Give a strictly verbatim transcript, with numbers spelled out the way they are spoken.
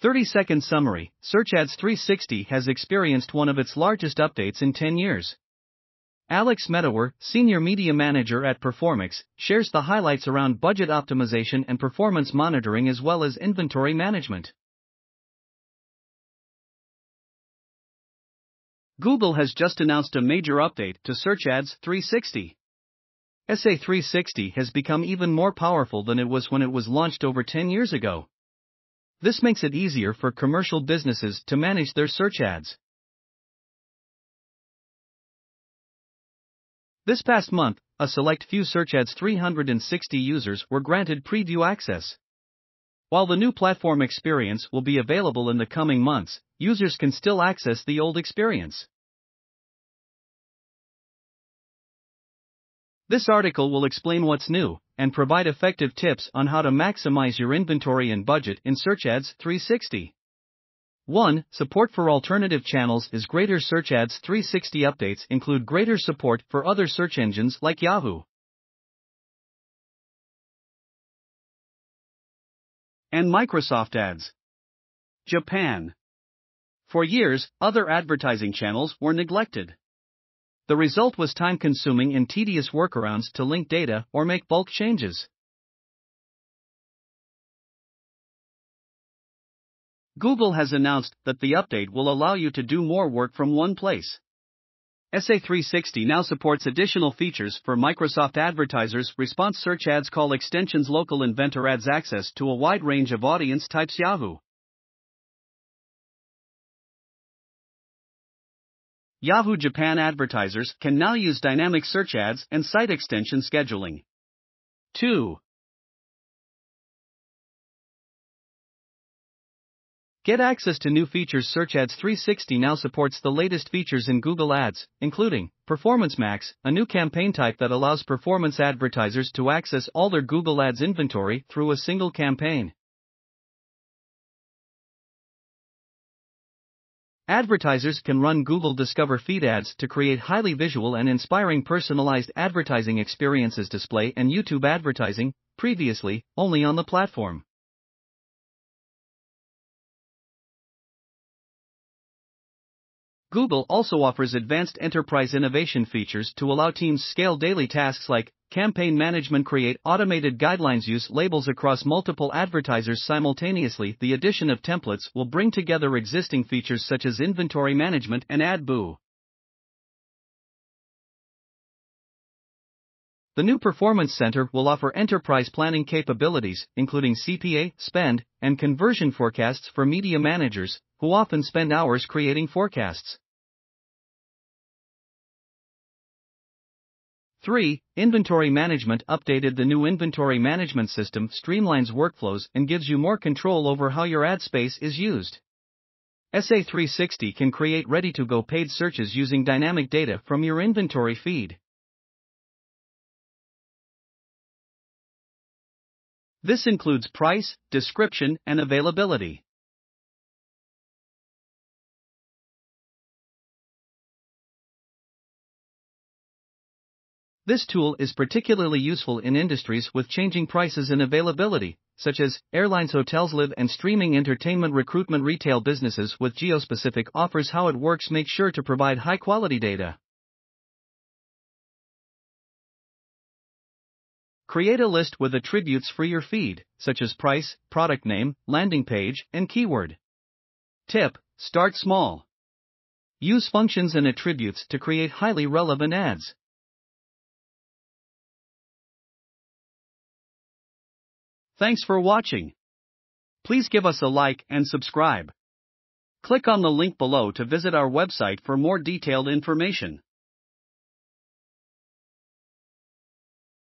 thirty second summary: Search Ads three sixty has experienced one of its largest updates in ten years. Alex Medawar, Senior Media Manager at Performics, shares the highlights around budget optimization and performance monitoring as well as inventory management. Google has just announced a major update to Search Ads three sixty. S A three sixty has become even more powerful than it was when it was launched over ten years ago. This makes it easier for commercial businesses to manage their search ads. This past month, a select few Search Ads three sixty users were granted preview access. While the new platform experience will be available in the coming months, users can still access the old experience. This article will explain what's new and provide effective tips on how to maximize your inventory and budget in Search Ads three sixty. one. Support for alternative channels is greater. Search Ads three sixty updates include greater support for other search engines like Yahoo and Microsoft Ads. Japan. For years, other advertising channels were neglected. The result was time-consuming and tedious workarounds to link data or make bulk changes. Google has announced that the update will allow you to do more work from one place. S A three sixty now supports additional features for Microsoft advertisers: response search ads, call extensions, local inventor ads, access to a wide range of audience types. Yahoo! Yahoo Japan advertisers can now use dynamic search ads and site extension scheduling. two. Get access to new features. Search Ads three sixty now supports the latest features in Google Ads, including Performance Max, a new campaign type that allows performance advertisers to access all their Google Ads inventory through a single campaign. Advertisers can run Google Discover feed ads to create highly visual and inspiring personalized advertising experiences. Display and YouTube advertising, previously only on the platform. Google also offers advanced enterprise innovation features to allow teams scale daily tasks like campaign management, create automated guidelines, use labels across multiple advertisers simultaneously. The addition of templates will bring together existing features such as inventory management and ad boo. The new Performance Center will offer enterprise planning capabilities, including C P A, spend, and conversion forecasts for media managers, who often spend hours creating forecasts. three. Inventory management updated. The new inventory management system streamlines workflows and gives you more control over how your ad space is used. S A three sixty can create ready-to-go paid searches using dynamic data from your inventory feed. This includes price, description, and availability. This tool is particularly useful in industries with changing prices and availability, such as airlines, hotels, live and streaming entertainment, recruitment, retail. Businesses with geospecific offers. How it works: make sure to provide high-quality data. Create a list with attributes for your feed, such as price, product name, landing page, and keyword. Tip: start small. Use functions and attributes to create highly relevant ads. Thanks for watching. Please give us a like and subscribe. Click on the link below to visit our website for more detailed information.